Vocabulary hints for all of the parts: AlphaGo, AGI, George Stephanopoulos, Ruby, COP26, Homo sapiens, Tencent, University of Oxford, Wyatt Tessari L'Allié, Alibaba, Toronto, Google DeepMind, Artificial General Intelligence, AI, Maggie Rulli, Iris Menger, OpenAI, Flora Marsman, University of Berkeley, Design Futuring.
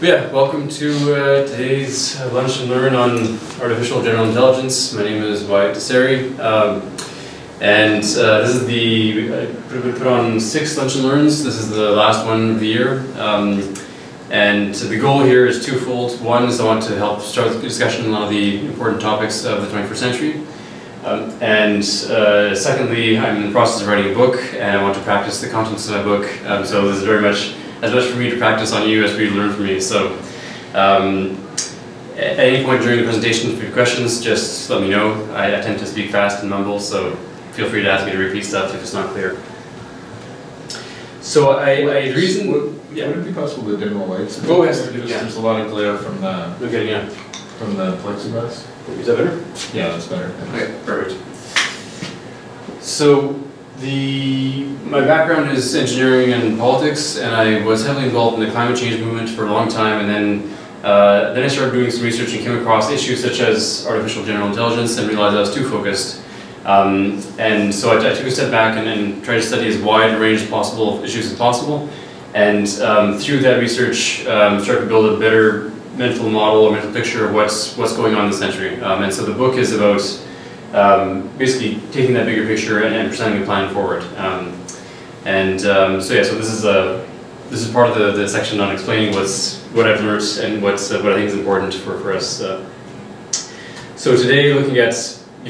Yeah, welcome to today's Lunch and Learn on Artificial General Intelligence. My name is Wyatt Tessari, and this is the, we put on 6 Lunch and Learns. This is the last one of the year, and the goal here is twofold. One is I want to help start the discussion on a lot of the important topics of the 21st century, and secondly, I'm in the process of writing a book, and I want to practice the contents of my book, so this is very much as much for me to practice on you as for you to learn from me. So, at any point during the presentation, if you have questions, just let me know. I tend to speak fast and mumble, so feel free to ask me to repeat stuff if it's not clear. So, would it be possible to dim the lights? Oh, yes. There's a lot of glare from the from the plexiglass. Is that better? Yeah, that's better. Okay, perfect. So. My background is engineering and politics, and I was heavily involved in the climate change movement for a long time, and then I started doing some research and came across issues such as artificial general intelligence and realized I was too focused. And so I took a step back and tried to study as wide a range as possible of issues as possible, and through that research started to build a better mental model or mental picture of what's going on in the century. And so the book is about basically taking that bigger picture and presenting a plan forward. So this is part of the section on explaining what I've learned and what I think is important for us. So today, looking at,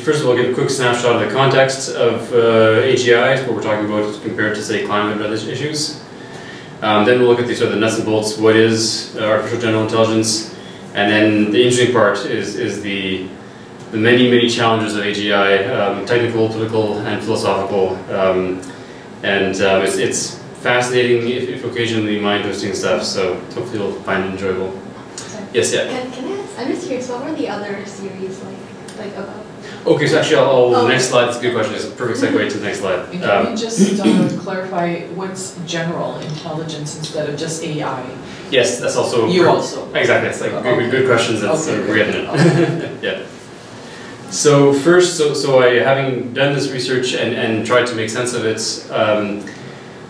first of all, give a quick snapshot of the context of AGI, what we're talking about compared to, say, climate and other issues. Then we'll look at the nuts and bolts, what is artificial general intelligence, and then the interesting part is the many, many challenges of AGI, technical, political, and philosophical, it's fascinating, if occasionally mind-twisting stuff, so hopefully you'll find it enjoyable. Sorry. Yes, yeah? Can I ask, I'm just curious, what were the other series like about? Okay, so actually, the next slide, that's a good question, it's a perfect segue to the next slide. And can you just clarify what's general intelligence instead of just AI? Yes, that's also... You also. Exactly, it's like good questions, that's we're getting it. Yeah. So first, I, having done this research and tried to make sense of it,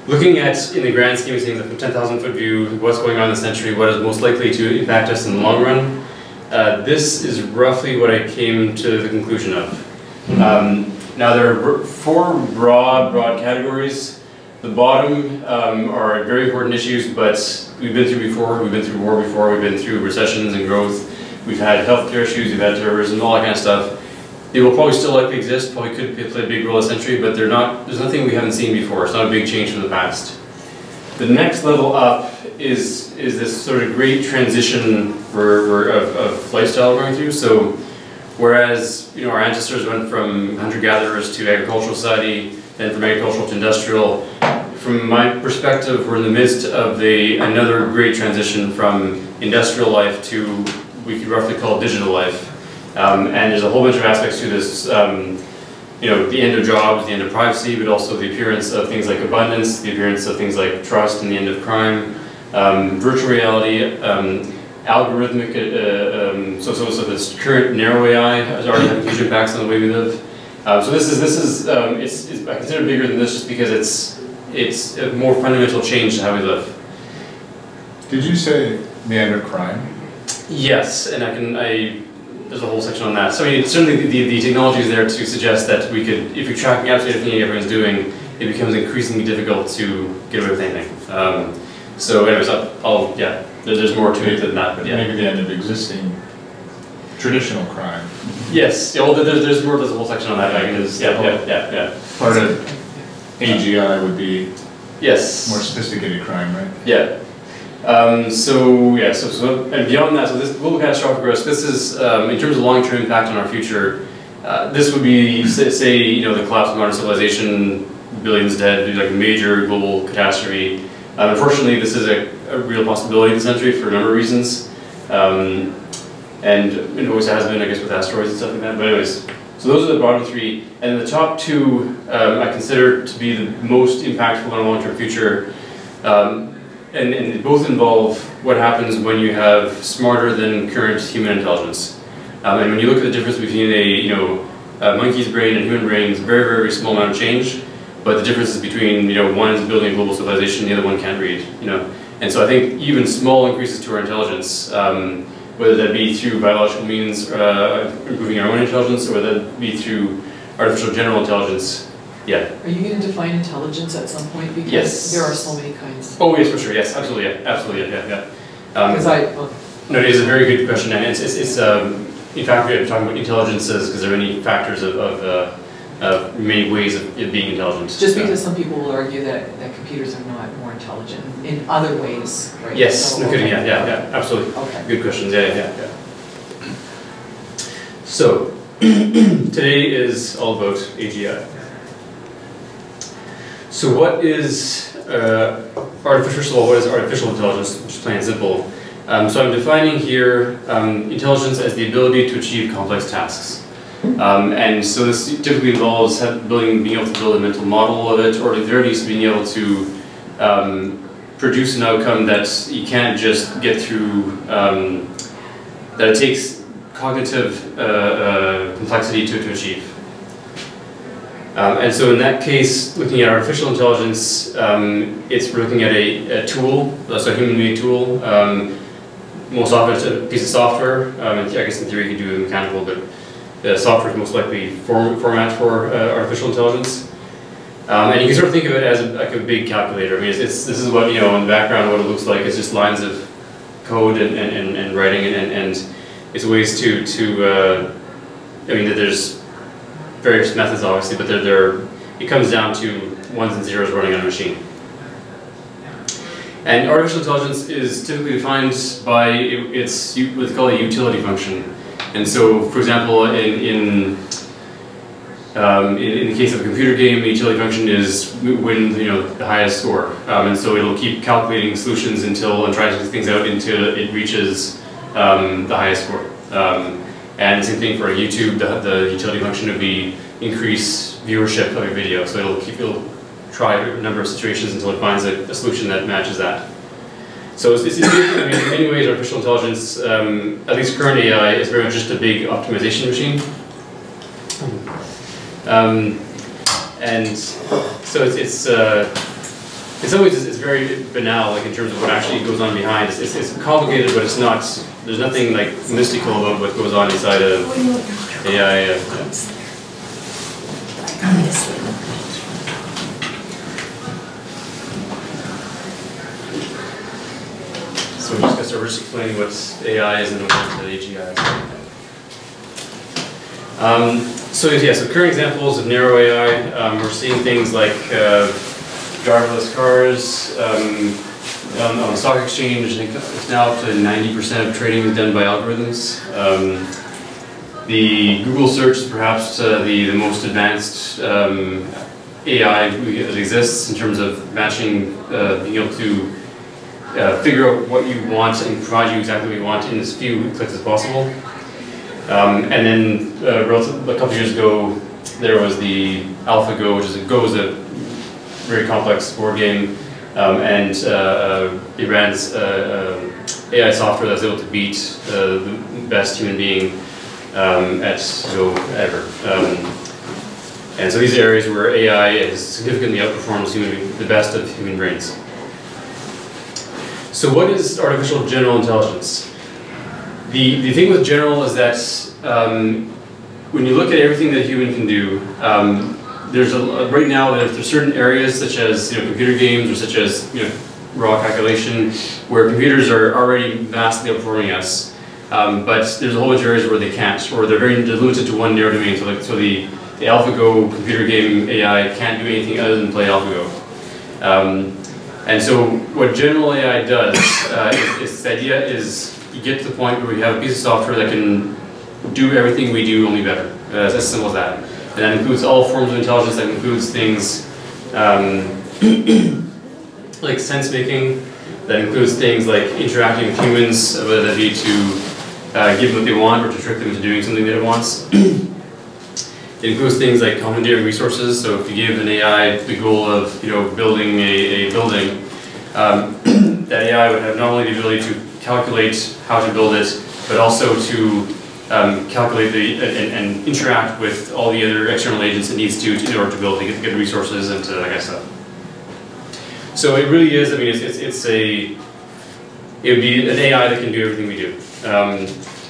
looking at, in the grand scheme of things, from 10,000 foot view, what's going on in the century, what is most likely to impact us in the long run, this is roughly what I came to the conclusion of. Now there are 4 broad categories. The bottom are very important issues, but we've been through before, we've been through war before, we've been through recessions and growth, we've had healthcare issues, we've had terrorism, all that kind of stuff. They will probably still likely exist, probably could play a big role this century, but they're not, there's nothing we haven't seen before. It's not a big change from the past. The next level up is this sort of great transition of lifestyle we're going through. So whereas our ancestors went from hunter-gatherers to agricultural society, then from agricultural to industrial, from my perspective, we're in the midst of another great transition from industrial life to we could roughly call digital life. And there's a whole bunch of aspects to this, the end of jobs, the end of privacy, but also the appearance of things like abundance, the appearance of things like trust, and the end of crime, virtual reality, algorithmic, so this current narrow AI has already had huge impacts on the way we live. So this is I consider it bigger than this just because it's a more fundamental change to how we live. Did you say the end of crime? Yes, and there's a whole section on that. So I mean, certainly the technology is there to suggest that we could, if you're tracking absolutely everything everyone's doing, it becomes increasingly difficult to get away with anything. So anyways, there's more to it than that, but yeah. Maybe the end of existing traditional crime. Yes, yeah, well, there's a whole section on that. Part of AGI would be more sophisticated crime, right? Yeah. And beyond that, so this global catastrophic risk, this is, in terms of long-term impact on our future, this would be, say, the collapse of modern civilization, billions dead, like a major global catastrophe. Unfortunately, this is a real possibility in the century for a number of reasons. And it always has been, I guess, with asteroids and stuff like that. But anyways, so those are the bottom 3. And the top 2, I consider to be the most impactful on a long-term future. And both involve what happens when you have smarter than current human intelligence. And when you look at the difference between a monkey's brain and human brain, it's a very, very small amount of change. But the difference is between one is building a global civilization, the other one can't read. And so I think even small increases to our intelligence, whether that be through biological means, improving our own intelligence, or whether that be through artificial general intelligence, yeah. Are you going to define intelligence at some point? Because yes. There are so many kinds. Oh yes, for sure. Yes, absolutely. Yeah, absolutely. Yeah, yeah. Because no, it is a very good question, and it's in fact we're talking about intelligences because there are many factors of many ways of being intelligent. Just because some people will argue that computers are not more intelligent in other ways, right? Yes, so, no kidding, yeah, yeah, yeah, absolutely. Okay. Good questions, yeah, yeah, yeah. So, today is all about AGI. So what is artificial intelligence, which is plain and simple. So I'm defining here intelligence as the ability to achieve complex tasks. And so this typically involves being able to build a mental model of it, or at the very least being able to produce an outcome that you can't just get through, that it takes cognitive complexity to achieve. And so in that case, looking at artificial intelligence, we're looking at a tool, so a human-made tool, most often it's a piece of software, and I guess in theory you could do mechanical, but software is most likely format for artificial intelligence. And you can sort of think of it as like a big calculator. I mean, this is what, you know, in the background what it looks like. It's just lines of code and writing, and it's ways I mean, there's various methods obviously, but it comes down to ones and zeros running on a machine. And artificial intelligence is typically defined by its what's called a utility function. And so, for example, in the case of a computer game, the utility function is win, you know, the highest score, and so it'll keep calculating solutions and try to do things out until it reaches the highest score. And the same thing for YouTube, the utility function would be increase viewership of your video, so it'll try a number of situations until it finds a solution that matches that. So I mean, in many ways, artificial intelligence, at least current AI, is very much just a big optimization machine. And so in some ways, it's very banal, like in terms of what actually goes on behind. It's complicated, but it's not. There's nothing like mystical about what goes on inside of AI. So we're just explaining what AI is and what AGI is. So current examples of narrow AI, we're seeing things like driverless cars on the stock exchange. I think it's now up to 90% of trading is done by algorithms. The Google search is perhaps the most advanced AI that exists in terms of matching, being able to figure out what you want and provide you exactly what you want in as few clicks as possible. And then a couple of years ago, there was the AlphaGo, which is a very complex board game, and it ran AI software that was able to beat the best human being at Go ever. And so these are areas where AI is significantly outperforms the best of human brains. So what is artificial general intelligence? The thing with general is that when you look at everything that a human can do, right now there's certain areas such as computer games or such as raw calculation where computers are already vastly outperforming us, but there's a whole bunch of areas where they can't, or they're very limited to one narrow domain. So the AlphaGo computer game AI can't do anything other than play AlphaGo. And so what general AI does, the idea is you get to the point where we have a piece of software that can do everything we do, only better. It's as simple as that. And that includes all forms of intelligence. That includes things like sense-making. That includes things like interacting with humans, whether that be to give them what they want or to trick them into doing something that it wants. It includes things like commandeering resources. So if you give an AI the goal of building a building, that AI would have not only the ability to calculate how to build it, but also to calculate and interact with all the other external agents it needs to in order to build, to get resources and to that kind of stuff. So it really is. I mean, it's it would be an AI that can do everything we do.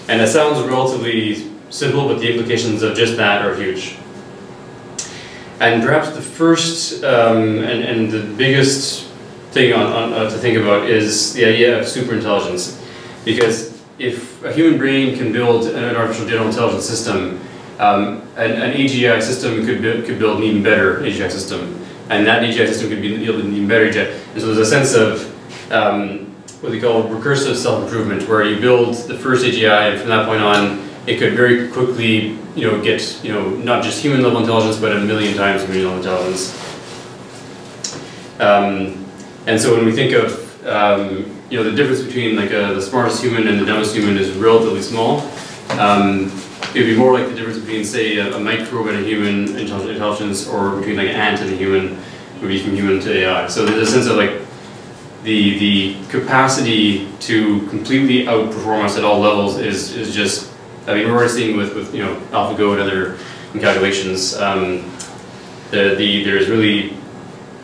And that sounds relatively simple, but the implications of just that are huge. And perhaps the first and the biggest thing to think about is the idea of superintelligence. Because if a human brain can build an artificial general intelligence system, an AGI system could build an even better AGI system. And that AGI system could build an even better AGI. And so there's a sense of what they call recursive self-improvement, where you build the first AGI, and from that point on, it could very quickly, get, not just human-level intelligence, but a million times human-level intelligence. And so when we think of, the difference between the smartest human and the dumbest human is relatively small. It would be more like the difference between, say, a microbe and a human intelligence, or between an ant and a human. It would be from human to AI. So there's a sense of the capacity to completely outperform us at all levels is just, we're already seeing with AlphaGo and other calculations, there's really,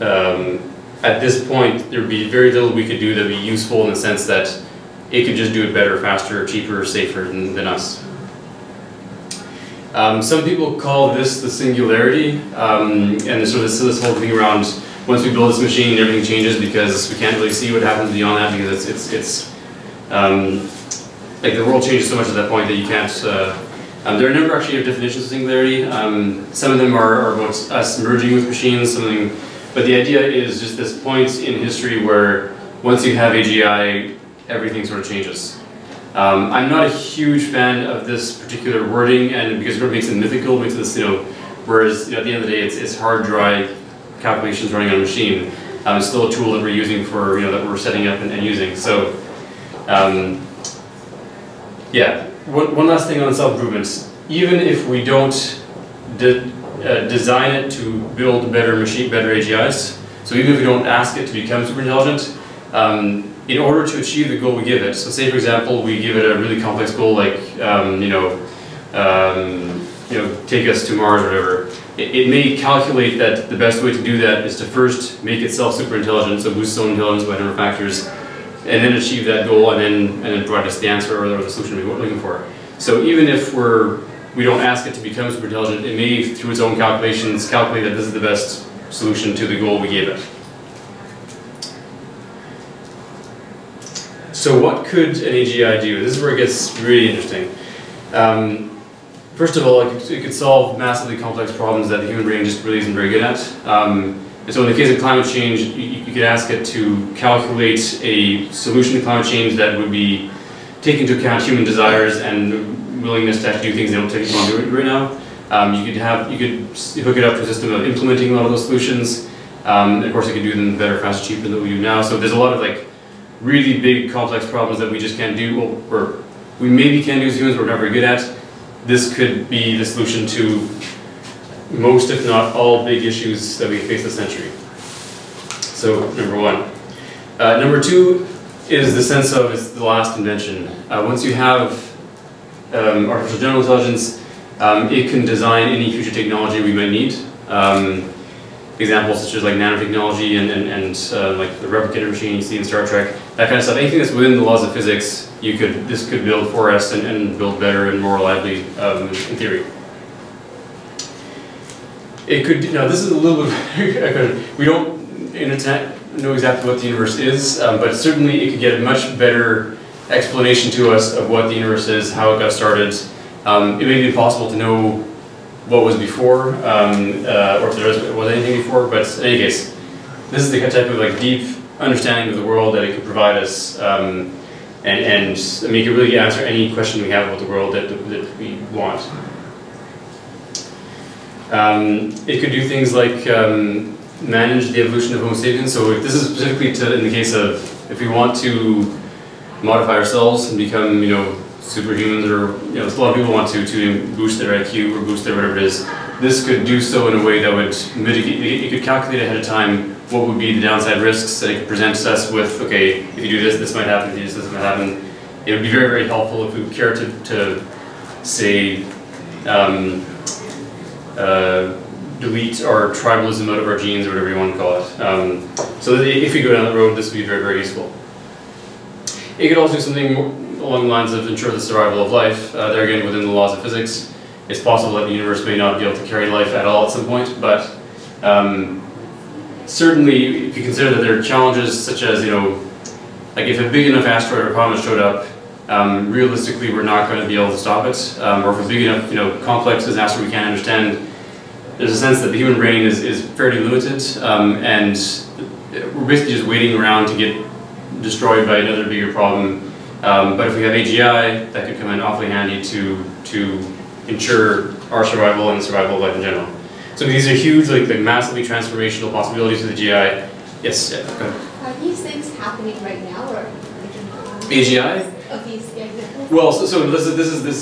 at this point, there'd be very little we could do that'd be useful in the sense that it could just do it better, faster, cheaper, safer than us. Some people call this the singularity, and sort of this whole thing around, once we build this machine, everything changes because we can't really see what happens beyond that, because it's the world changes so much at that point that you can't. There are a number actually of definitions of singularity. Some of them are about us merging with machines. But the idea is just this point in history where once you have AGI, everything sort of changes. I'm not a huge fan of this particular wording, and because it makes it mythical, makes this whereas at the end of the day, it's hard, dry calculations running on a machine. It's still a tool that we're using for that we're setting up and using. So. Yeah, one last thing on self-improvements. Even if we don't design it to build better AGIs, so even if we don't ask it to become super intelligent, in order to achieve the goal we give it, so say for example we give it a really complex goal like take us to Mars or whatever, it may calculate that the best way to do that is to first make itself super intelligent, so boost its own intelligence by a number of factors, and then achieve that goal, and then provide us the answer or the solution we were looking for. So even if we don't ask it to become super intelligent, it may, through its own calculations, calculate that this is the best solution to the goal we gave it. So what could an AGI do? This is where it gets really interesting. First of all, it could solve massively complex problems that the human brain just really isn't very good at. And so in the case of climate change, you could ask it to calculate a solution to climate change that would be taking into account human desires and willingness to actually do things they don't take on doing right now. You could hook it up to a system of implementing a lot of those solutions. Of course, it could do them better, faster, cheaper than we do now. So there's a lot of really big, complex problems that we just can't do, or we maybe can do as humans, but we're not very good at. This could be the solution to most, if not all, big issues that we face this century. So, number one. Number two is the sense of it's the last invention. Once you have artificial general intelligence, it can design any future technology we might need. Examples such as nanotechnology and the replicator machine you see in Star Trek, that kind of stuff. Anything that's within the laws of physics, this could build for us and build better and more reliably in theory. It could, this is a little bit, we don't know exactly what the universe is, but certainly it could get a much better explanation to us of what the universe is, how it got started. It may be impossible to know what was before, or if there was anything before, but in any case, this is the type of deep understanding of the world that it could provide us, and make it really answer any question we have about the world that we want. It could do things like manage the evolution of Homo sapiens. So if this is specifically in the case of if we want to modify ourselves and become, superhumans, or a lot of people want to boost their IQ or boost their whatever it is. This could do so in a way that would mitigate. It could calculate ahead of time what would be the downside risks that it could present us with. Okay, if you do this, this might happen. If you do this, this might happen. It would be very, very helpful if we care to say. Delete our tribalism out of our genes, or whatever you want to call it. So that if we go down the road, this would be very, very useful. It could also do something along the lines of ensure the survival of life. There again, within the laws of physics, it's possible that the universe may not be able to carry life at all at some point, but certainly if you consider that there are challenges such as, you know, like if a big enough asteroid or comet showed up, realistically we're not going to be able to stop it, or if a big enough, you know, complex disaster we can't understand, there's a sense that the human brain is fairly limited, and we're basically just waiting around to get destroyed by another bigger problem. But if we have AGI, that could come in awfully handy to ensure our survival and the survival of life in general. So these are huge, like massively transformational possibilities for the GI. Yes, yeah, go ahead. Are these things happening right now, or AGI? Of these, yeah, exactly. Well, so this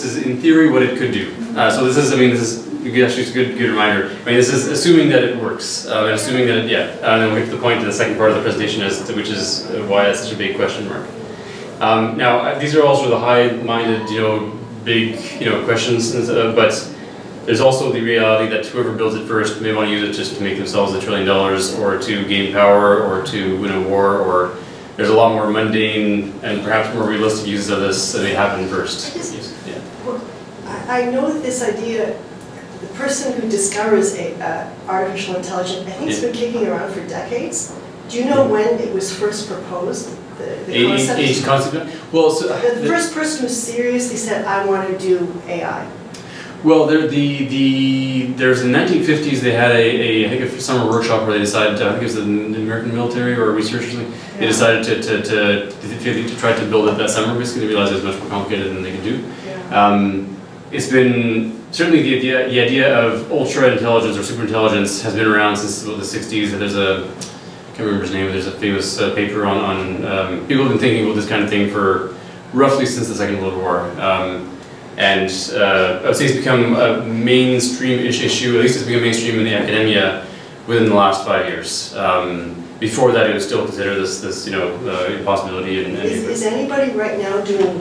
is in theory what it could do. So this is, I mean, this is actually a good reminder. I mean, this is assuming that it works, and assuming that it, yeah. And then we get to the point to the second part of the presentation, as to, which is why that's such a big question mark. Now, these are all sort of the high-minded, you know, big, you know, questions, but there's also the reality that whoever builds it first may want to use it just to make themselves $1 trillion, or to gain power, or to win a war, or there's a lot more mundane and perhaps more realistic uses of this that may happen first. Yeah. Well, I know that this idea, the person who discovers artificial intelligence, I think it's been kicking around for decades. Do you know when it was first proposed? The concept? Well, so, the first person who seriously said, I want to do AI. Well, there's in the 1950s they had a I think a summer workshop where they decided to, I think it was the American military or researchers, they decided to try to build it that summer. Basically, they realized it was much more complicated than they could do. Yeah. It's been certainly the idea of ultra intelligence or super intelligence has been around since about the 60s. There's a I can't remember his name. There's a famous paper on people have been thinking about this kind of thing for roughly since the Second World War. And I would say it's become a mainstream-ish issue, at least it's become mainstream in the academia within the last 5 years. Before that, it was still considered this you know, impossibility. Is anybody right now doing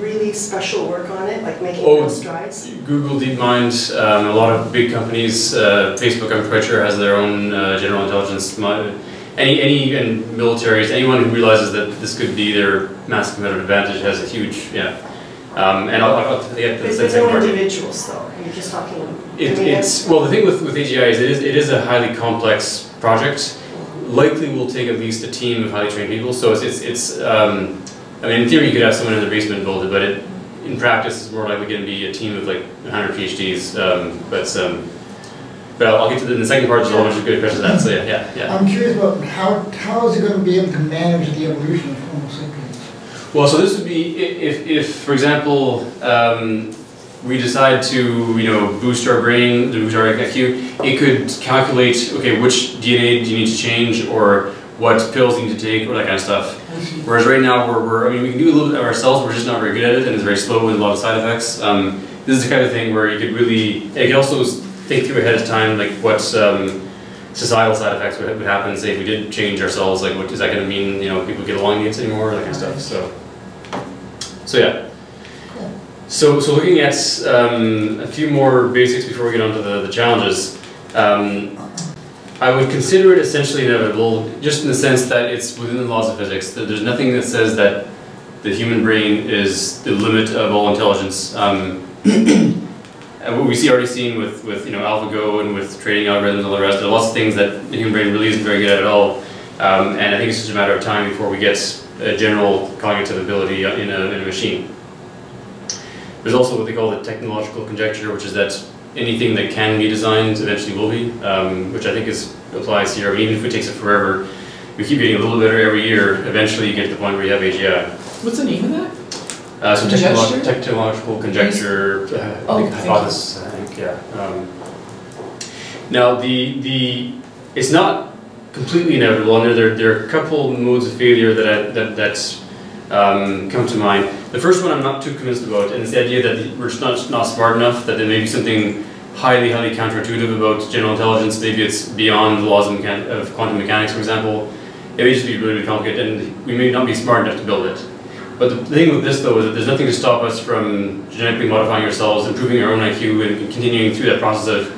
really special work on it, like making strides? Google DeepMind, a lot of big companies, Facebook, I'm quite sure, has their own general intelligence. And militaries, anyone who realizes that this could be their mass competitive advantage has a huge, yeah. And I'll get to the second part. But no individuals, though. You're just talking. Well, the thing with AGI is it is a highly complex project. Likely will take at least a team of highly trained people. So it's I mean, in theory, you could have someone in the basement build it, but in practice, it's more likely going to be a team of like 100 PhDs. But I'll get to the second part. There's a whole bunch of good questions on that. So yeah. I'm curious about how is it going to be able to manage the evolution of Homo sapiens? Well, so this would be if for example, we decide to boost our brain, boost our IQ. It could calculate which DNA do you need to change, or what pills you need to take, or that kind of stuff. Whereas right now I mean, we can do a little bit of ourselves. We're just not very good at it, and it's very slow with a lot of side effects. This is the kind of thing where you could really. It could also think through ahead of time, like what societal side effects would happen. Say if we did change ourselves, like what is that going to mean? People get along with anymore, that kind of stuff. So yeah. Cool. So looking at a few more basics before we get onto the challenges, I would consider it essentially inevitable, just in the sense that it's within the laws of physics. There's nothing that says that the human brain is the limit of all intelligence. And what we've already seen with AlphaGo and with training algorithms and all the rest, there are lots of things that the human brain really isn't very good at all. And I think it's just a matter of time before we get a general cognitive ability in a machine. There's also what they call the technological conjecture, which is that anything that can be designed eventually will be, which I think applies here. I mean, even if it takes it forever, we keep getting a little better every year. Eventually you get to the point where you have AGI. What's the name of that? So technological conjecture, hypothesis, I think, yeah. Now, it's not completely inevitable, and there are a couple modes of failure that come to mind. The first one I'm not too convinced about, and it's the idea that we're just not smart enough, that there may be something highly, highly counterintuitive about general intelligence. Maybe it's beyond the laws of quantum mechanics, for example. It may just be really complicated, and we may not be smart enough to build it. But the thing with this, though, is that there's nothing to stop us from genetically modifying ourselves, improving our own IQ, and continuing through that process of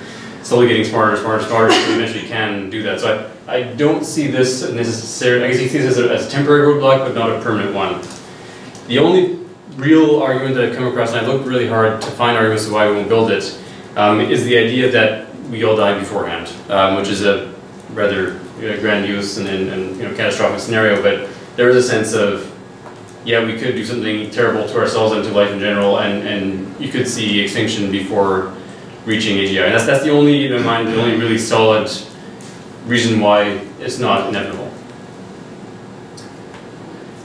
slowly getting smarter, smarter, smarter, so we eventually can do that. So I don't see this necessarily, I guess you see this as a temporary roadblock, but not a permanent one. The only real argument that I've come across, and I looked really hard to find arguments of why we won't build it, is the idea that we all die beforehand, which is a rather grandiose and catastrophic scenario. But there is a sense of, yeah, we could do something terrible to ourselves and to life in general, and you could see extinction before reaching AGI. And that's the only, in my mind, the only really solid reason why it's not inevitable.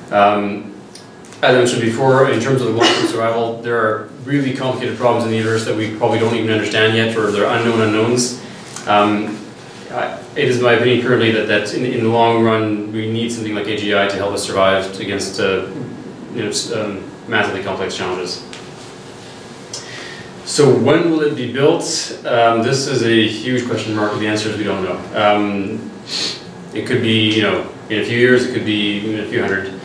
As I mentioned before, in terms of the long-term survival, there are really complicated problems in the universe that we probably don't even understand yet, or they're unknown unknowns. It is my opinion currently that in the long run, we need something like AGI to help us survive against massively complex challenges. So when will it be built? This is a huge question mark. The answer is we don't know. It could be, in a few years, it could be even a few hundred.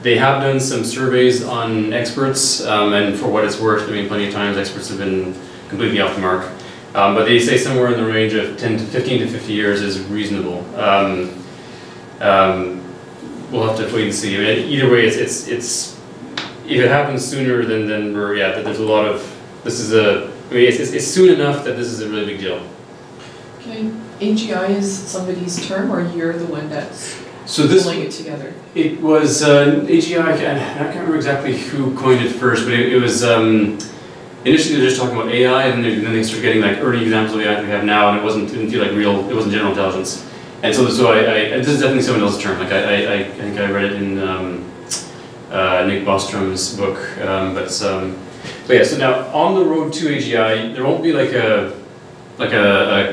They have done some surveys on experts, and for what it's worth, plenty of times experts have been completely off the mark. But they say somewhere in the range of 10 to 15 to 50 years is reasonable. We'll have to wait and see. I mean, either way, it's if it happens sooner, then we're, yeah, there's a lot of, this is a, I mean, it's soon enough that this is a really big deal. Okay, AGI is somebody's term, or you're the one that's pulling it together? It was, AGI, I can't remember exactly who coined it first, but it was, initially they were just talking about AI, and then they started getting like early examples of AI that we have now, and it didn't feel like real, it wasn't general intelligence. And so this is definitely someone else's term. Like I think I read it in, Nick Bostrom's book, but yeah. So now on the road to AGI, there won't be like a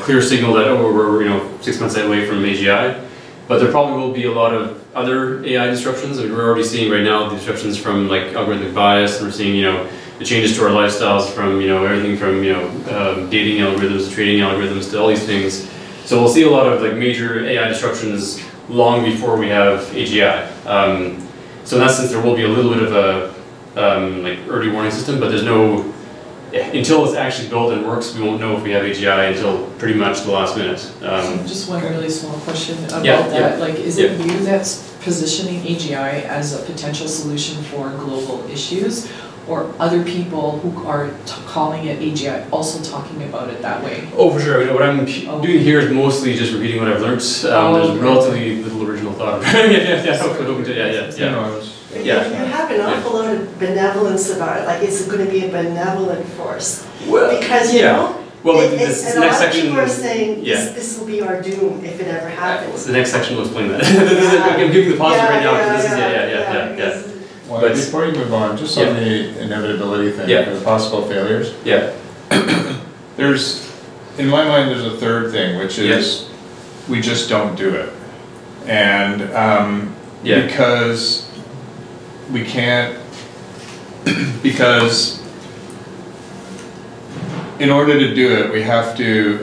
clear signal that we're 6 months away from AGI, but there probably will be a lot of other AI disruptions. I mean, we're already seeing right now the disruptions from like algorithmic bias, and we're seeing the changes to our lifestyles from everything from dating algorithms to trading algorithms to all these things. So we'll see a lot of like major AI disruptions long before we have AGI. So in that sense, there will be a little bit of a like early warning system, but there's no, until it's actually built and works, we won't know if we have AGI until pretty much the last minute. Just one really small question about that. Like, is it you that's positioning AGI as a potential solution for global issues, or other people who are calling it AGI also talking about it that way? Oh, for sure. What I'm doing here is mostly just repeating what I've learned. There's relatively little original thought. You have an awful lot of benevolence about it. Like, it's going to be a benevolent force. Well, because, this next section, people are saying this will be our doom if it ever happens. The next section will explain that. I'm giving the positive right now. Well, but before you move on, just on the inevitability thing, the possible failures. There's, in my mind, there's a third thing, which is we just don't do it, and because we can't, because in order to do it, we have to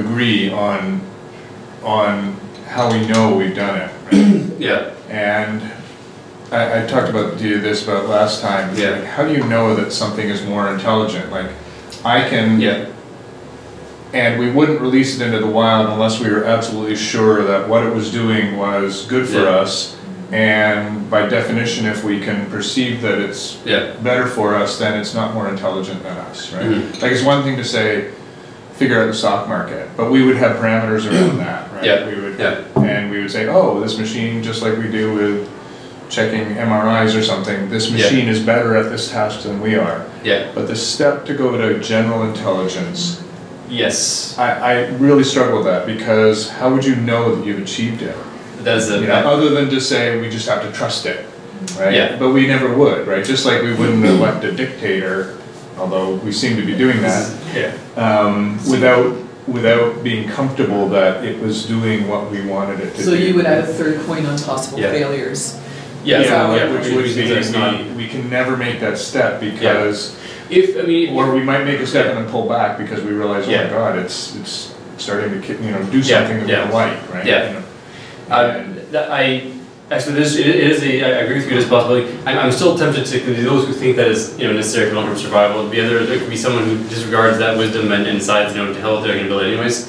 agree on how we know we've done it. Right? And I talked about last time. Like, how do you know that something is more intelligent? Like, I can. And we wouldn't release it into the wild unless we were absolutely sure that what it was doing was good for us. And by definition, if we can perceive that it's better for us, then it's not more intelligent than us, right? Like, it's one thing to say, figure out the stock market, but we would have parameters around that, right? We would, and we would say, oh, this machine, just like we do with checking MRIs or something, this machine is better at this task than we are. But the step to go to general intelligence, I really struggle with that, because how would you know that you've achieved it? That's it. Other than to say we just have to trust it, right? But we never would, right? Just like we wouldn't elect a dictator, although we seem to be doing that, without being comfortable that it was doing what we wanted it to do. So you would add a third point on possible failures. Which would be that we can never make that step, because or we might make a step and then pull back because we realize, oh my God, it's starting to do something that we don't like, right? I agree with you. It is a possibility. I'm still tempted to those who think that is necessary for long-term survival. The other, there could be someone who disregards that wisdom and decides to hell with their ability anyways.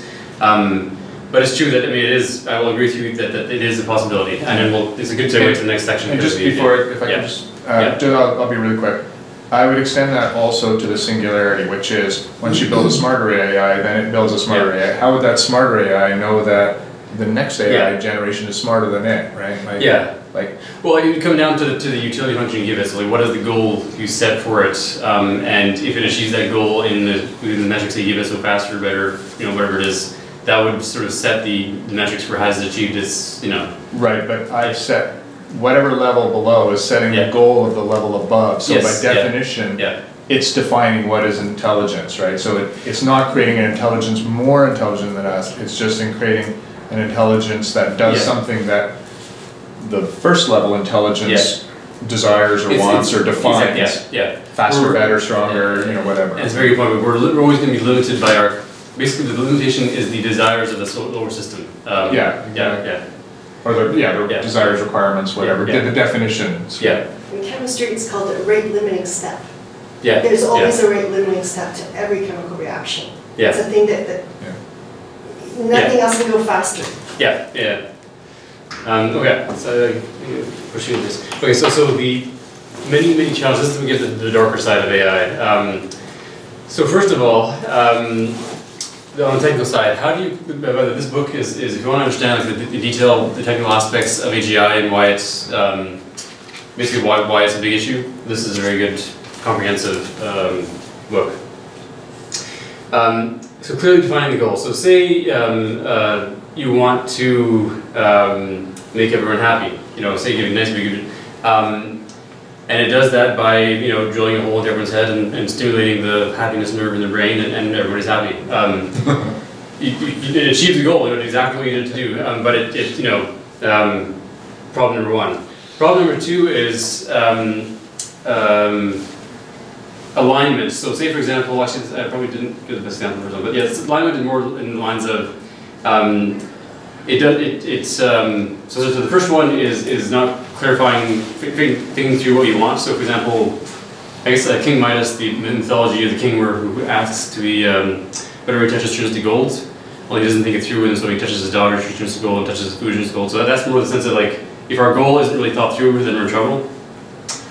But it's true that, I mean, it is, I will agree with you that it is a possibility. And then it's a good segue to the next section. And just before, if I can just, I'll be really quick. I would extend that also to the singularity, which is once you build a smarter AI, then it builds a smarter AI. How would that smarter AI know that the next AI generation is smarter than it, right? Like, well, it would come down to the utility function you give it. So, like, what is the goal you set for it, and if it achieves that goal in the metrics you give it, so faster, better, you know, whatever it is, that would sort of set the metrics for how it's achieved its, you know. Right, but I've set whatever level below is setting the goal of the level above. So by definition, it's defining what is intelligence, right? So it's not creating an intelligence more intelligent than us. It's just in creating an intelligence that does something that the first level intelligence desires or wants or defines. Exactly, faster, better, stronger, you know, whatever. That's a very good point. But we're always going to be limited by our, basically the limitation is the desires of the solar system. Or the, the desires, requirements, whatever, the definitions. In chemistry it's called a rate limiting step. There's always a rate limiting step to every chemical reaction. It's a thing that, nothing else can go faster. Okay, so pushing this. Okay, so the many challenges. This is we get the darker side of AI. So first of all, on the technical side, how do you? This book is if you want to understand like, the detail, the technical aspects of AGI and why it's basically why it's a big issue. This is a very good comprehensive book. So clearly defining the goal. So say you want to make everyone happy. You know, say you give a nice big, and it does that by drilling a hole into everyone's head and stimulating the happiness nerve in the brain, and everybody's happy. It achieves the goal. You know exactly what you need to do. But it problem number one. Problem number two is alignment. So say for example, actually I probably didn't give the best example for example, but yes, alignment is more in the lines of so the first one is not clarifying, thinking through what you want. So for example, I guess King Midas, the mythology of the king who asks to be, whatever he touches turns to gold. Well, he doesn't think it through, and so he touches his daughter, she turns to gold, and touches his food, turns to gold. So that's more the sense of like, if our goal isn't really thought through, then we're in trouble.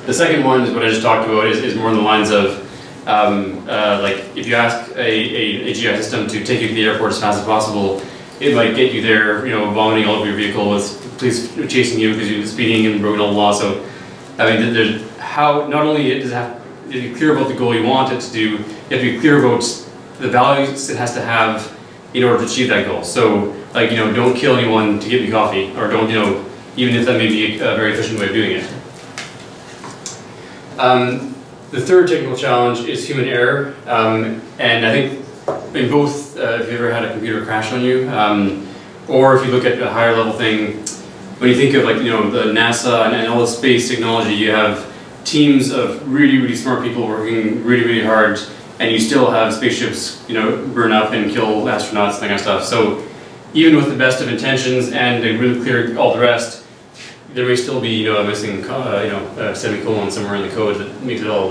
The second one is what I just talked about, is more in the lines of, like, if you ask a AGI system to take you to the airport as fast as possible, it might get you there, you know, vomiting all over your vehicle with police chasing you because you're speeding and broken all the law. So, I mean, there's how, not only does it have to be clear about the goal you want it to do, you have to be clear about the values it has to have in order to achieve that goal. So, like, you know, don't kill anyone to get me coffee, or don't, you know, even if that may be a very efficient way of doing it. The third technical challenge is human error, and I think in both, if you ever had a computer crash on you, or if you look at a higher level thing, when you think of like the NASA and all the space technology, you have teams of really smart people working really hard, and you still have spaceships burn up and kill astronauts and that kind of stuff. So even with the best of intentions and they really clear all the rest, there may still be a missing semicolon somewhere in the code that makes it all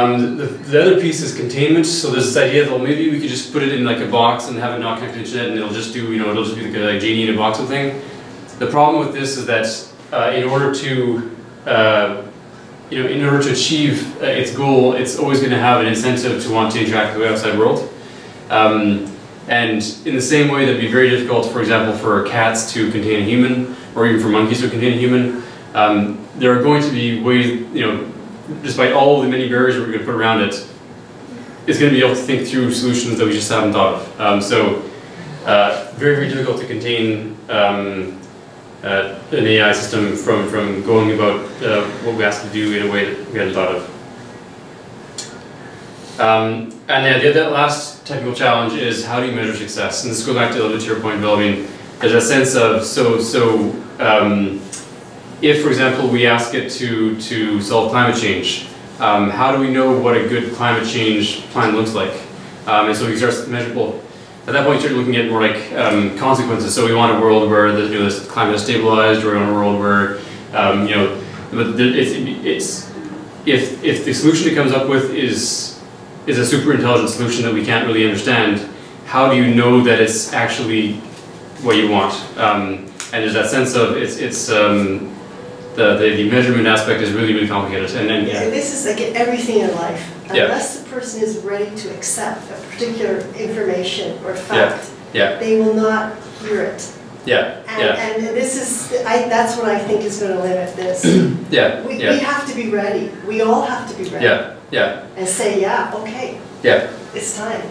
The other piece is containment. So there's this idea that, well, maybe we could just put it in like a box and have it not connected to the internet, and it'll just do it'll just be like a genie in a box sort of thing. The problem with this is that in order to in order to achieve its goal, it's always going to have an incentive to want to interact with the outside world. And in the same way, that'd be very difficult, for example, for cats to contain a human, or even for monkeys to contain a human. There are going to be ways, despite all the many barriers we're going to put around it, it's going to be able to think through solutions that we just haven't thought of. Very difficult to contain an AI system from going about what we asked to do in a way that we hadn't thought of. And that last technical challenge is, how do you measure success? And this goes back to a little bit to your point, Bill. I mean, there's a sense of if, for example, we ask it to solve climate change, how do we know what a good climate change plan looks like? And so we start measurable. At that point, you start looking at more like consequences. So we want a world where the this climate is stabilized, or we want a world where if the solution it comes up with is a super intelligent solution that we can't really understand, how do you know that it's actually what you want? And there's that sense of the measurement aspect is really, really complicated. And then, yeah, and this is like everything in life. Unless the person is ready to accept a particular information or fact, they will not hear it. And this is, that's what I think is going to limit this. We have to be ready. We all have to be ready. And say, okay. It's time.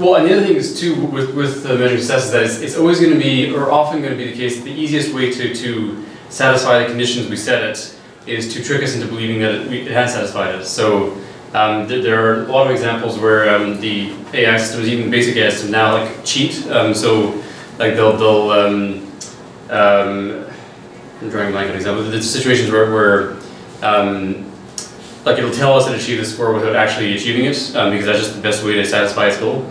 Well, and the other thing is too, with measuring success, is that it's always going to be, or often going to be the case, the easiest way to satisfy the conditions we set it is to trick us into believing that it has satisfied us. So there are a lot of examples where the AI systems, even basic AI systems now, like cheat. So like they'll I'm drawing a blank on an example. The situations where like it'll tell us it achieved the score without actually achieving it, because that's just the best way to satisfy its goal.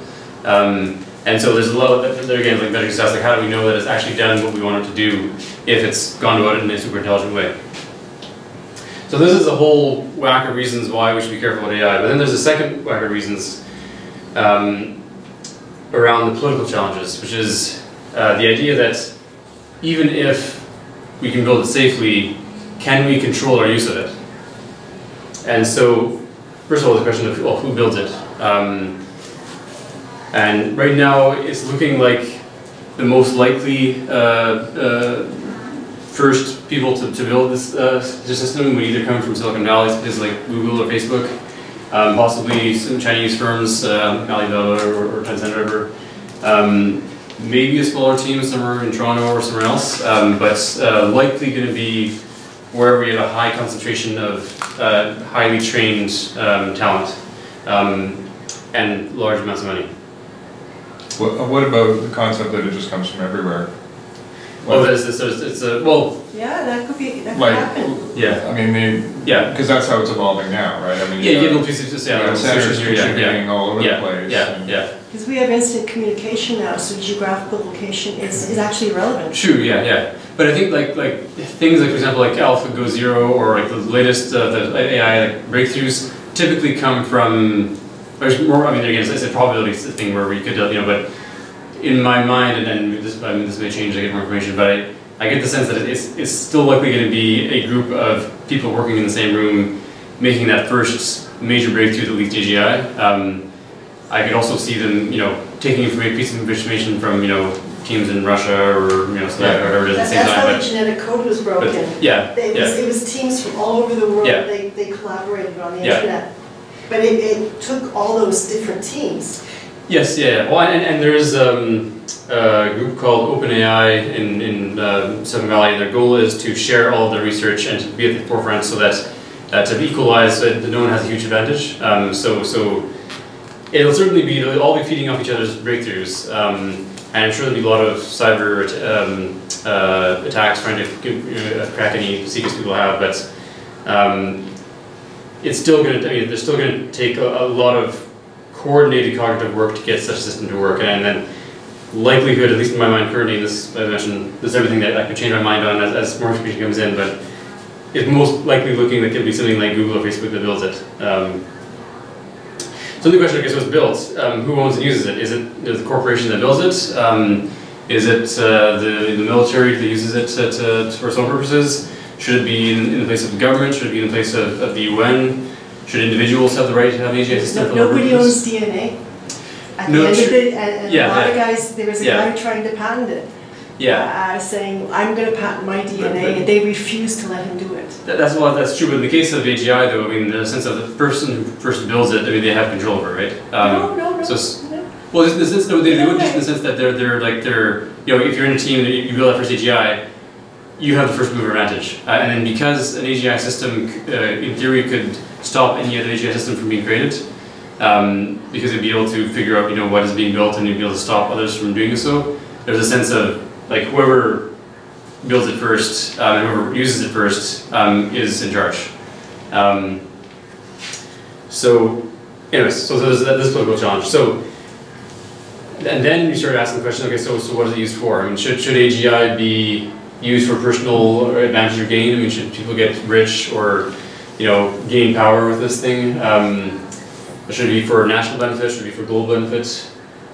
And so there's a lot of, there again, like measuring success, like how do we know that it's actually done what we want it to do if it's gone about it in a super intelligent way? So this is a whole whack of reasons why we should be careful with AI. But then there's a second whack of reasons around the political challenges, which is the idea that even if we can build it safely, can we control our use of it? And so, first of all, the question of, well, who builds it? And right now, it's looking like the most likely first people to build this system would either come from Silicon Valley, places like Google or Facebook, possibly some Chinese firms, Alibaba or Tencent, whatever. Maybe a smaller team somewhere in Toronto or somewhere else, but likely going to be where we have a high concentration of highly trained talent and large amounts of money. What about the concept that it just comes from everywhere? Well, that could be, that could happen. Because that's how it's evolving now, right? I mean, little pieces of sensors contributing all over the place. Because we have instant communication now, so geographical location is actually relevant. But I think like things like, for example, like AlphaGo Zero or like the latest the AI breakthroughs typically come from, more, I mean, again, it's a probability thing where we could, but in my mind, and then this may change, I get more information, but I get the sense that it's still likely going to be a group of people working in the same room making that first major breakthrough that leads to AGI. I could also see them, taking a piece of information from, teams in Russia or South Africa or whatever it is at the same time. That's how the genetic code was broken. It was teams from all over the world. They collaborated on the internet, but it took all those different teams. Well, and there is a group called OpenAI in Silicon Valley, and their goal is to share all of their research and to be at the forefront so that to equalize so that no one has a huge advantage. So it'll certainly be, they'll all be feeding off each other's breakthroughs. And I'm sure there'll be a lot of cyber attacks trying to crack any secrets people have, but it's still going to, they're still going to take a lot of coordinated cognitive work to get such a system to work. And then likelihood, at least in my mind currently, and this, I mentioned, this is everything that I could change my mind on as more information comes in, but it's most likely looking like it'll be something like Google or Facebook that builds it. So the question, I guess, was built. Who owns and uses it? Is it the corporation that builds it? Is it the military that uses it for its own purposes? Should it be in the place of the government? Should it be in the place of the UN? Should individuals have the right to have an AGI system? Nobody owns DNA. A lot of guys, there was a guy trying to patent it. Saying, I'm going to patent my DNA, and they refuse to let him do it. That's true, but in the case of AGI, though, I mean, the sense of the person who first builds it, I mean, they have control over it, right? Well, in the sense, just in the sense that they're if you're in a team and you build that first AGI, you have the first mover advantage. And then because an AGI system, in theory, could stop any other AGI system from being created, because they'd be able to figure out, what is being built, and you'd be able to stop others from doing so, there's a sense of, like, whoever builds it first and whoever uses it first is in charge. So there's this political challenge. So, and then you start asking the question, okay, so what is it used for? I mean, should AGI be used for personal advantage or gain? I mean, should people get rich or, gain power with this thing? Should it be for national benefit? Should it be for global benefit?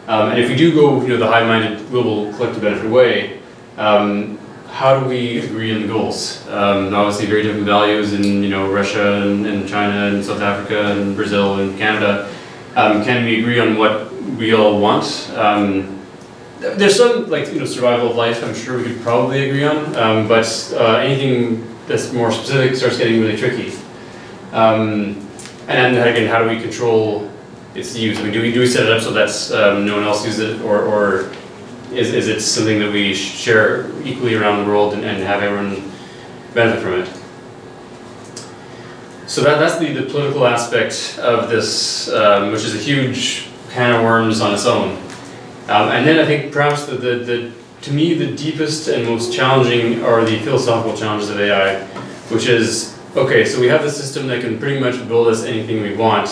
And if we do go, the high-minded global collective benefit way, how do we agree on the goals? Obviously, very different values in Russia and China and South Africa and Brazil and Canada. Can we agree on what we all want? There's some survival of life. I'm sure we could probably agree on, but anything that's more specific starts getting really tricky. And then again, how do we control its use? I mean, do we set it up so that's no one else uses it, or is it something that we share equally around the world and have everyone benefit from it? So that's the political aspect of this, which is a huge can of worms on its own. And then I think perhaps to me the deepest and most challenging are the philosophical challenges of AI, which is, okay, so we have this system that can pretty much build us anything we want.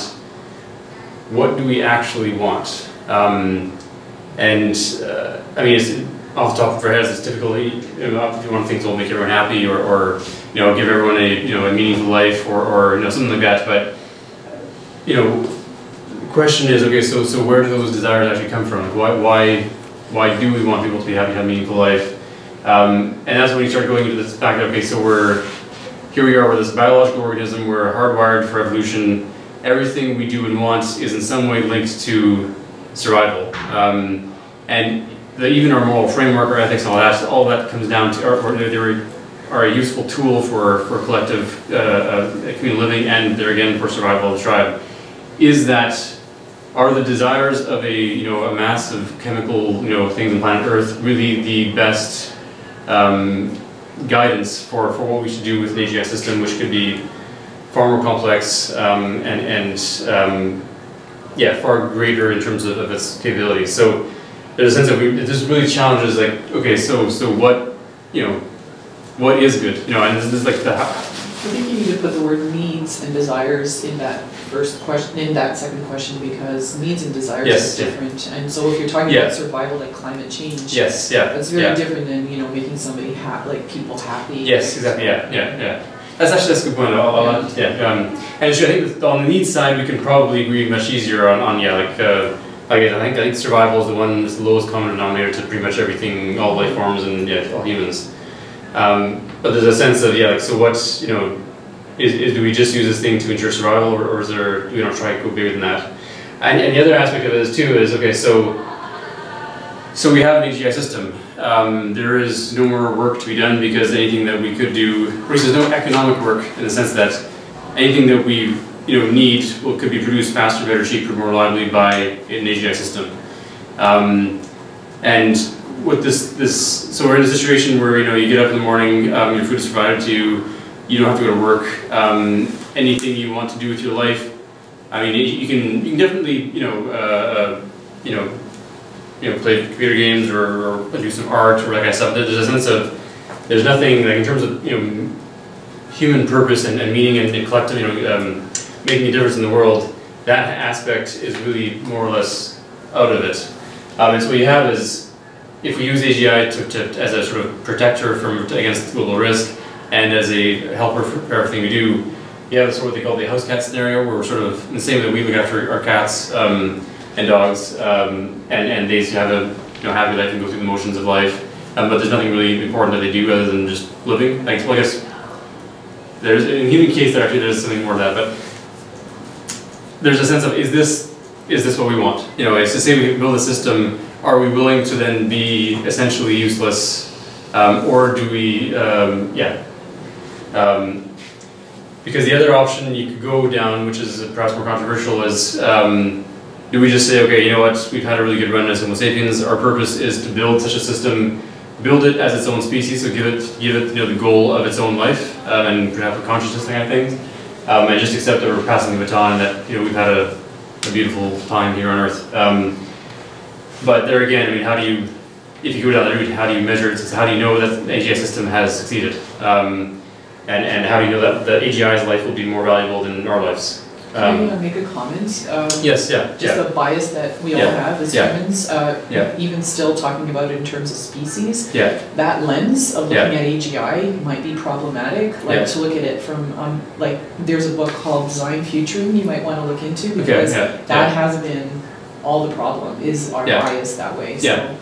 What do we actually want? I mean, it's off the top of our heads, it's typically one thing that will make everyone happy, or give everyone a meaningful life, or something like that. But the question is, okay, so where do those desires actually come from? Why do we want people to be happy, have a meaningful life? And that's when you start going into this fact that, okay, so here we are, we're this biological organism, we're hardwired for evolution. Everything we do and want is in some way linked to survival. And even our moral framework, our ethics, and all that comes down to, are a useful tool for collective communal living, and there again for survival of the tribe. Are the desires of a mass of chemical things on planet Earth really the best guidance for what we should do with an AGI system, which could be far more complex and far greater in terms of its capabilities? So there's a sense of this really challenges, like, okay, so what what is good, and this is like the how. I think you need to put the word needs and desires in that first question, in that second question, because needs and desires are different. And so if you're talking about survival, like climate change, that's very different than making somebody people happy. Yes, exactly. That's a good point. And so I think on the needs side, we can probably agree much easier I think survival is the one that's the lowest common denominator to pretty much everything, all life forms and all humans. But there's a sense of so what's do we just use this thing to ensure survival, or is there try to go bigger than that? And the other aspect of it is too is, okay, so we have an AGI system. There is no more work to be done, because anything that we could do, there's no economic work in the sense that anything that we need could be produced faster, better, cheaper, more reliably by an AGI system. And with so we're in a situation where you get up in the morning, your food is provided to you, you don't have to go to work. Anything you want to do with your life, I mean, you can definitely play computer games or do some art or that kind of stuff. There's a sense of, there's nothing like in terms of human purpose and meaning and collective making a difference in the world. That aspect is really more or less out of it. And so what you have is, if we use AGI as a sort of protector against global risk, and as a helper for everything we do, you have sort of what they call the house cat scenario, where we're sort of in the same way that we look after our cats and dogs, and they have a happy life and go through the motions of life, but there's nothing really important that they do other than just living. Like, well, I guess there's, in the human case, there's something more of that, but there's a sense of, is this what we want? It's to say we build a system, are we willing to then be essentially useless, or do we, because the other option you could go down, which is perhaps more controversial, is do we just say, okay, we've had a really good run as Homo sapiens, our purpose is to build such a system, build it as its own species, so give it the goal of its own life, and perhaps a consciousness kind of thing, and just accept that we're passing the baton, and that we've had a beautiful time here on Earth. But there again, I mean, if you go down that route, how do you measure it? How do you know that the AGI system has succeeded? And how do you know that AGI's life will be more valuable than our lives? Can I make a comment? The bias that we all have as humans, even still talking about it in terms of species, that lens of looking at AGI might be problematic. To look at it from, there's a book called Design Futuring you might want to look into, because that has been all the problem is our bias that way. So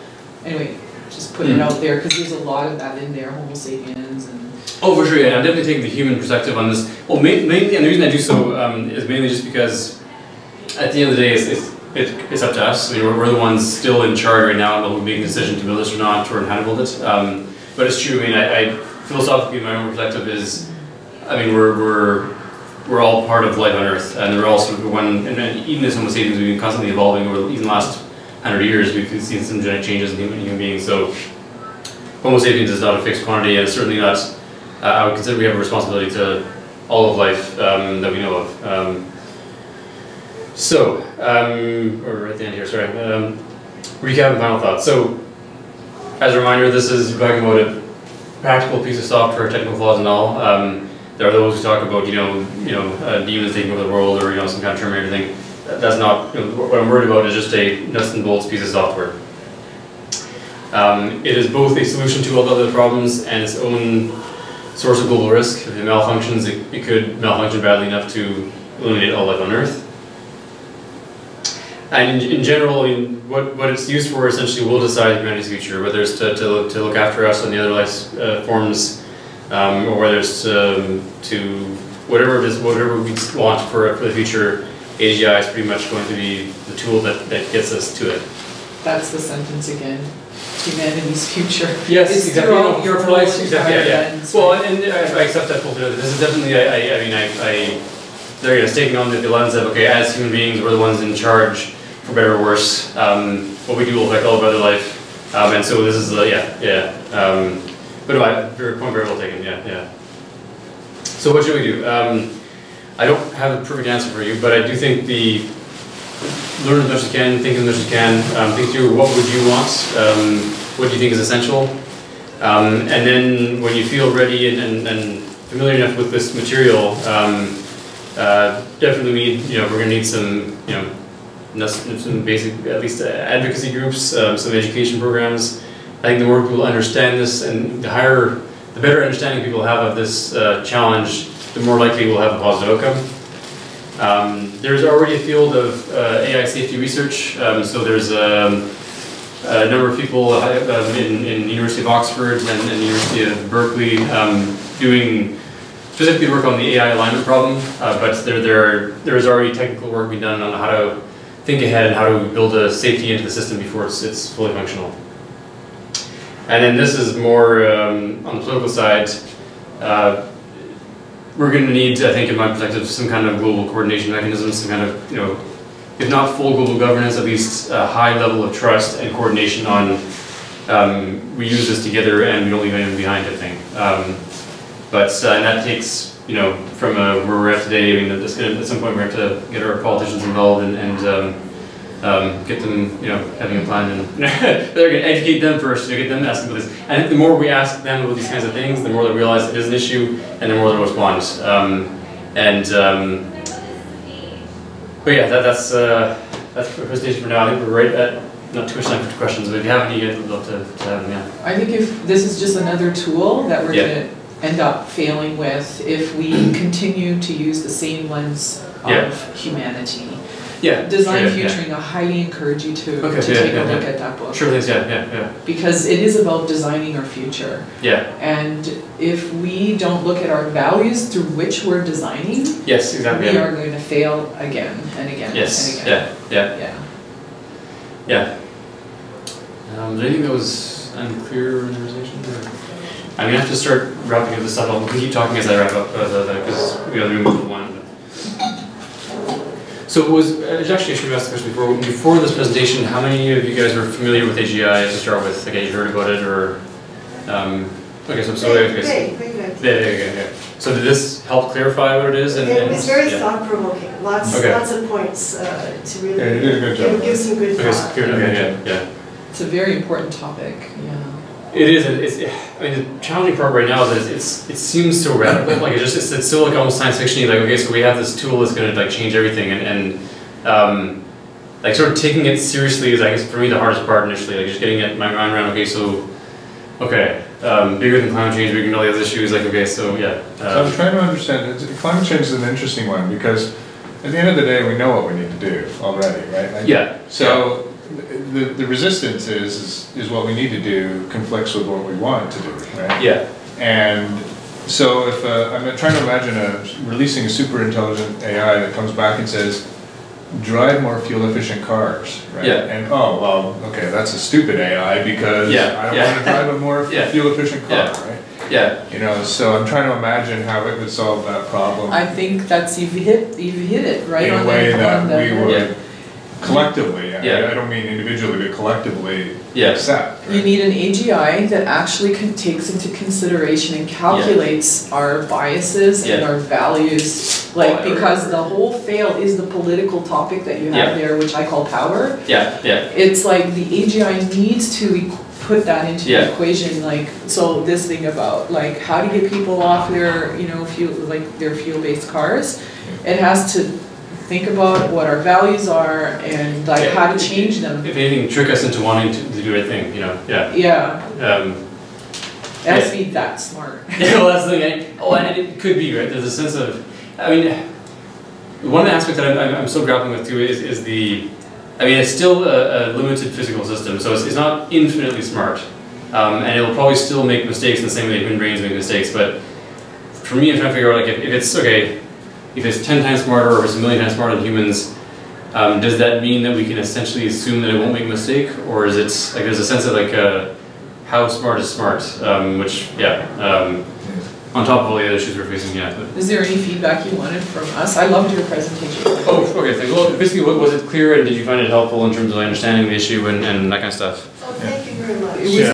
anyway, just putting it out there because there's a lot of that in there, Homo sapiens and... Oh, for sure, yeah. I'm definitely taking the human perspective on this. Well, mainly, and the reason I do so is mainly just because at the end of the day, it's up to us. I mean, we're the ones still in charge right now about making the decision to build this or not, or how to build it. But it's true. I mean, I philosophically, my own perspective is, I mean, we're all part of life on Earth, and we're all sort of one. And even as Homo sapiens, we've been constantly evolving. Over even the last 100 years, we've seen some genetic changes in human beings. So Homo sapiens is not a fixed quantity, and certainly not. I would consider we have a responsibility to all of life that we know of. We're at the end here, sorry. Recap and final thoughts. So, as a reminder, this is talking about a practical piece of software, technical flaws and all. There are those who talk about, demons taking over the world or, some kind of Terminator thing. That's not, what I'm worried about is just a nuts and bolts piece of software. It is both a solution to all the other problems and its own source of global risk. If it malfunctions, it could malfunction badly enough to eliminate all life on Earth. And in general, what it's used for essentially will decide humanity's future, whether it's to look after us and the other life forms, or whether it's to whatever it is, whatever we want for the future. AGI is pretty much going to be the tool that gets us to it. That's the sentence again. Humanity's future. Yes, it's exactly. Your life, exactly. Well, and I accept that fully. This is definitely. It's taking on the lens of, okay, as human beings, we're the ones in charge, for better or worse. What we do will affect all of other life. And so this is the, but your point very well taken, So what should we do? I don't have a perfect answer for you, but I do think learn as much as you can, think as much as you can, think through what would you want, what do you think is essential, and then when you feel ready and familiar enough with this material, definitely we're going to need some, some basic, at least advocacy groups, some education programs. I think the more people understand this, and the better understanding people have of this challenge, the more likely we'll have a positive outcome. There's already a field of AI safety research, so there's a number of people in the University of Oxford and the University of Berkeley doing specifically work on the AI alignment problem, but there is already technical work being done on how to think ahead and how to build a safety into the system before it's fully functional. And then this is more on the political side. We're going to need, I think, in my perspective, some kind of global coordination mechanism, some kind of, if not full global governance, at least a high level of trust and coordination on we use this together and we don't leave anyone behind, I think. And that takes, from where we're at today, at some point we're going to have to get our politicians involved and get them, having a plan, and they're going to educate them first, get them asking about this. And the more we ask them about these kinds of things, the more they realize it is an issue, and the more they'll respond. But yeah, that's the presentation for now. I think we're right at not too much time for questions, but if you have any, I'd love to have them. Yeah. I think if this is just another tool that we're going to end up failing with if we continue to use the same lens of humanity. Yeah. Design Futuring, I highly encourage you to take a look at that book. Sure things, because it is about designing our future. Yeah. And if we don't look at our values through which we're designing, we are going to fail again and again and again. Do you think that was unclear in the conversation? I'm going to have to start wrapping up this up. I'll keep talking as I wrap up, because we have to move one. So I should have asked the question before this presentation. How many of you guys were familiar with AGI to start with? Like, you heard about it, or so did this help clarify what it is? It's very thought provoking. Lots of points to really give some good thought. It's a very important topic. Yeah. It is. I mean, the challenging part right now is that it seems so radical. Like, it's still like almost science fiction-y. Like, okay, so we have this tool that's going to change everything, and like sort of taking it seriously is, I guess, for me the hardest part initially. Like, just getting my mind around. Bigger than climate change, bigger than all the other issues. So I'm trying to understand. Climate change is an interesting one because at the end of the day, we know what we need to do already, right? Like, yeah. So the resistance is what we need to do conflicts with what we want to do, right? Yeah. And so if I'm trying to imagine releasing a super intelligent AI that comes back and says, drive more fuel-efficient cars, right? Yeah. And oh, well, okay, that's a stupid AI because I don't want to drive a more fuel-efficient car, right? Yeah. You know, so I'm trying to imagine how it would solve that problem. I think that's you've hit it right in a way that we would collectively. I don't mean individually, but collectively accept. Right? You need an AGI that actually takes into consideration and calculates our biases and our values, like because the whole fail is the political topic that you have there, which I call power. Yeah, yeah. It's like the AGI needs to put that into the equation, like so this thing about like how to get people off their fuel their fuel-based cars. It has to think about what our values are and like how to change them. If anything, trick us into wanting to do a thing, That's be that smart. Well, that's the thing. Oh, and it could be right. There's a sense of, I mean, one aspect that I'm still grappling with too is the, I mean, it's still a limited physical system, so it's not infinitely smart, and it'll probably still make mistakes in the same way human brains make mistakes. But for me, I'm trying to figure out like if it's okay. If it's 10 times smarter or if it's a million times smarter than humans, does that mean that we can essentially assume that it won't make a mistake? Or is it, like, there's a sense of, like, how smart is smart, which, on top of all the other issues we're facing, But. Is there any feedback you wanted from us? I loved your presentation. Oh, okay. So, well, basically, was it clear and did you find it helpful in terms of understanding the issue and that kind of stuff? Oh, thank you very much.